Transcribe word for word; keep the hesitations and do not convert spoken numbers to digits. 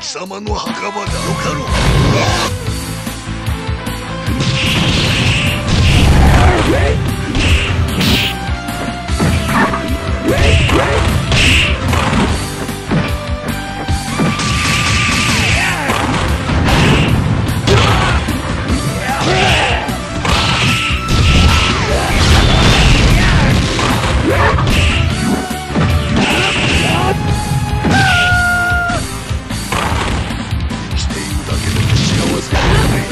貴様の墓場だ。